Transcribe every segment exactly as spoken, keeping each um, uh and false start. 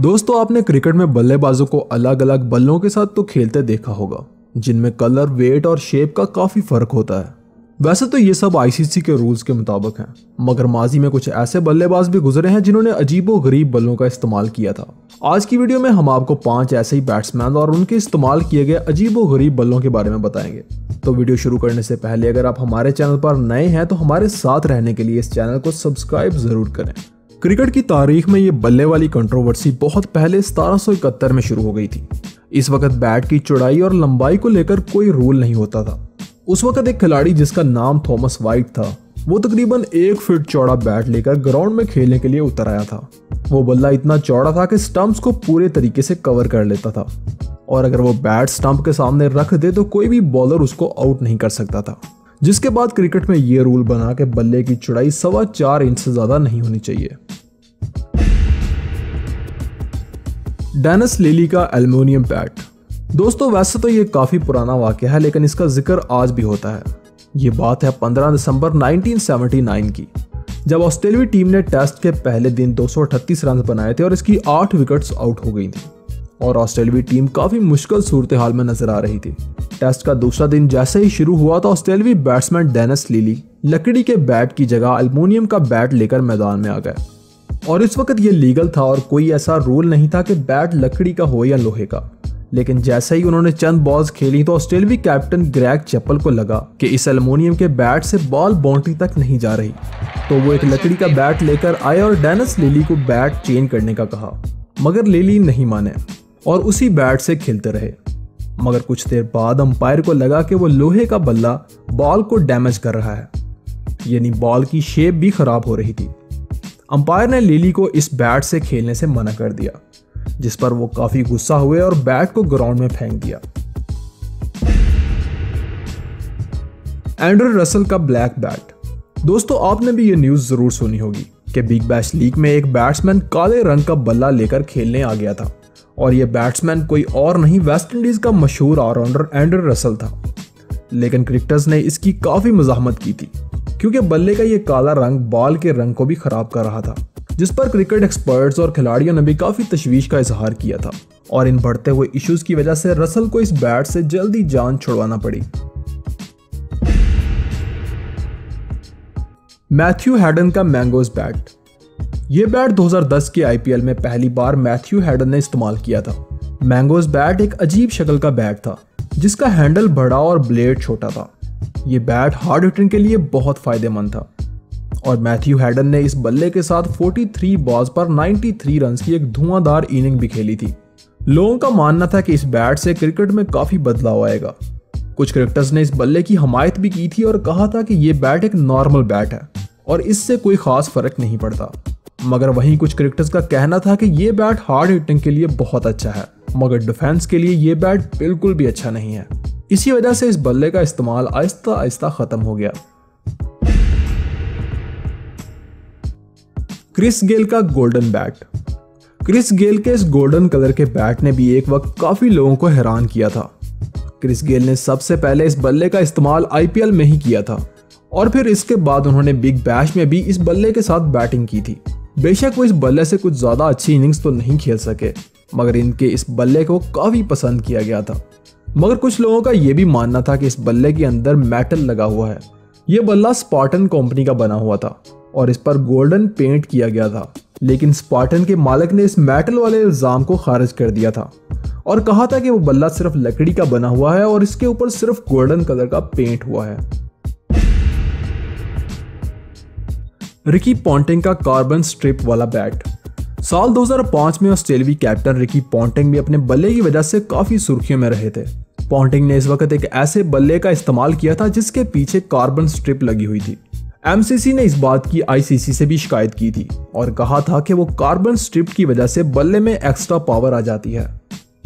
दोस्तों आपने क्रिकेट में बल्लेबाजों को अलग अलग बल्लों के साथ तो खेलते देखा होगा जिनमें कलर, वेट और शेप का काफी फर्क होता है। वैसे तो ये सब आईसीसी के रूल्स के मुताबिक हैं, मगर माजी में कुछ ऐसे बल्लेबाज भी गुजरे हैं जिन्होंने अजीबोगरीब बल्लों का इस्तेमाल किया था। आज की वीडियो में हम आपको पांच ऐसे ही बैट्समैन और उनके इस्तेमाल किए गए अजीबोगरीब बल्लों के बारे में बताएंगे। तो वीडियो शुरू करने से पहले अगर आप हमारे चैनल पर नए हैं तो हमारे साथ रहने के लिए इस चैनल को सब्सक्राइब जरूर करें। क्रिकेट की तारीख में ये बल्ले वाली कंट्रोवर्सी बहुत पहले सतारह सौ इकहत्तर में शुरू हो गई थी। इस वक्त बैट की चौड़ाई और लंबाई को लेकर कोई रूल नहीं होता था। उस वक्त एक खिलाड़ी जिसका नाम थॉमस वाइट था, वो तकरीबन एक फीट चौड़ा बैट लेकर ग्राउंड में खेलने के लिए उतर आया था। वो बल्ला इतना चौड़ा था कि स्टंप्स को पूरे तरीके से कवर कर लेता था और अगर वो बैट स्टंप के सामने रख दे तो कोई भी बॉलर उसको आउट नहीं कर सकता था। जिसके बाद क्रिकेट में ये रूल बना कि बल्ले की चौड़ाई सवा चार इंच से ज़्यादा नहीं होनी चाहिए। डेनिस लिली का एल्युमिनियम बैट। दोस्तों वैसे तो ये काफ़ी पुराना वाक़या है लेकिन इसका जिक्र आज भी होता है। ये बात है पंद्रह दिसंबर उन्नीस सौ उन्यासी की, जब ऑस्ट्रेलियाई टीम ने टेस्ट के पहले दिन दो सौ अड़तीस रन बनाए थे और इसकी आठ विकेट्स आउट हो गई थी और ऑस्ट्रेलियाई टीम काफ़ी मुश्किल सूरत हाल में नजर आ रही थी। टेस्ट का दूसरा दिन जैसे ही शुरू हुआ तो ऑस्ट्रेलियाई बैट्समैन डेनिस लिली लकड़ी के बैट की जगह एल्युमिनियम का बैट लेकर मैदान में आ गए और इस वक्त ये लीगल था और कोई ऐसा रूल नहीं था कि बैट लकड़ी का हो या लोहे का। लेकिन जैसे ही उन्होंने चंद बॉल्स खेली तो ऑस्ट्रेलियाई कैप्टन ग्रेग चैपल को लगा कि इस एल्युमिनियम के बैट से बॉल बाउंड्री तक नहीं जा रही, तो वो एक लकड़ी का बैट लेकर आए और डेनिस लिली को बैट चेंज करने का कहा, मगर लिली नहीं माने और उसी बैट से खेलते रहे। मगर कुछ देर बाद अंपायर को लगा कि वो लोहे का बल्ला बॉल को डैमेज कर रहा है, यानी बॉल की शेप भी खराब हो रही थी। अंपायर ने लिली को इस बैट से खेलने से मना कर दिया, जिस पर वो काफी गुस्सा हुए और बैट को ग्राउंड में फेंक दिया। एंड्रे रसल का ब्लैक बैट। दोस्तों आपने भी ये न्यूज जरूर सुनी होगी कि बिग बैश लीग में एक बैट्समैन काले रंग का बल्ला लेकर खेलने आ गया था और यह बैट्समैन कोई और नहीं वेस्टइंडीज का मशहूर ऑलराउंडर एंड्रे रसल था। लेकिन क्रिकेटर्स ने इसकी काफी मजाहमत की थी क्योंकि बल्ले का ये काला रंग बॉल के रंग को भी खराब कर रहा था, जिस पर क्रिकेट एक्सपर्ट्स और खिलाड़ियों ने भी काफी तशवीश का इजहार किया था और इन बढ़ते हुए इश्यूज की वजह से रसल को इस बैट से जल्दी जान छुड़वाना पड़ी। मैथ्यू हैडन का मैंगोज बैट। ये बैट दो हज़ार दस के आईपीएल में पहली बार मैथ्यू हैडन ने इस्तेमाल किया था। मैंगोज बैट एक अजीब शक्ल का बैट था जिसका हैंडल बड़ा और ब्लेड छोटा था। ये बैट हार्ड हिटिंग के लिए बहुत फायदेमंद था और मैथ्यू हैडन ने इस बल्ले के साथ तैंतालीस बॉल्स पर तिरानवे रन की एक धुआंधार इनिंग भी खेली थी। लोगों का मानना था कि इस बैट से क्रिकेट में काफी बदलाव आएगा। कुछ क्रिकेटर्स ने इस बल्ले की हमायत भी की थी और कहा था कि यह बैट एक नॉर्मल बैट है और इससे कोई खास फर्क नहीं पड़ता। मगर वहीं कुछ क्रिकेटर्स का कहना था कि यह बैट हार्ड हिटिंग के लिए बहुत अच्छा है मगर डिफेंस के लिए यह बैट बिल्कुल भी अच्छा नहीं है। इसी वजह से इस बल्ले का इस्तेमाल आहिस्ता आहिस्ता खत्म हो गया। क्रिस गेल का गोल्डन बैट। क्रिस गेल के इस गोल्डन कलर के बैट ने भी एक वक्त काफी लोगों को हैरान किया था। क्रिस गेल ने सबसे पहले इस बल्ले का इस्तेमाल आईपीएल में ही किया था और फिर इसके बाद उन्होंने बिग बैश में भी इस बल्ले के साथ बैटिंग की थी। बेशक वो इस बल्ले से कुछ ज्यादा अच्छी इनिंग्स तो नहीं खेल सके मगर इनके इस बल्ले को काफी पसंद किया गया था। मगर कुछ लोगों का ये भी मानना था कि इस बल्ले के अंदर मेटल लगा हुआ है। ये बल्ला स्पार्टन कंपनी का बना हुआ था और इस पर गोल्डन पेंट किया गया था, लेकिन स्पार्टन के मालिक ने इस मेटल वाले इल्ज़ाम को खारिज कर दिया था और कहा था कि वो बल्ला सिर्फ लकड़ी का बना हुआ है और इसके ऊपर सिर्फ गोल्डन कलर का पेंट हुआ है। रिकी पॉन्टिंग का कार्बन स्ट्रिप वाला बैट। साल दो हज़ार पाँच में ऑस्ट्रेलियाई कैप्टन रिकी पॉन्टिंग भी अपने बल्ले की वजह से काफी सुर्खियों में रहे थे। पॉन्टिंग ने इस वक्त एक ऐसे बल्ले का इस्तेमाल किया था जिसके पीछे कार्बन स्ट्रिप लगी हुई थी। एमसीसी ने इस बात की आईसीसी से भी शिकायत की थी और कहा था कि वो कार्बन स्ट्रिप की वजह से बल्ले में एक्स्ट्रा पावर आ जाती है।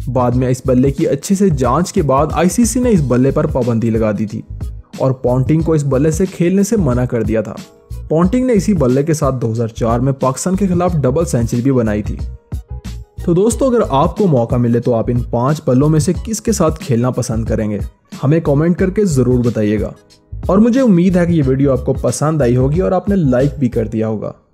बाद में इस बल्ले की अच्छे से जांच के बाद आईसीसी ने इस बल्ले पर पाबंदी लगा दी थी और पॉन्टिंग को इस बल्ले से खेलने से मना कर दिया था। पॉन्टिंग ने इसी बल्ले के साथ दो हज़ार चार में पाकिस्तान के खिलाफ डबल सेंचुरी भी बनाई थी। तो दोस्तों अगर आपको मौका मिले तो आप इन पांच बल्लों में से किसके साथ खेलना पसंद करेंगे, हमें कमेंट करके ज़रूर बताइएगा। और मुझे उम्मीद है कि ये वीडियो आपको पसंद आई होगी और आपने लाइक भी कर दिया होगा।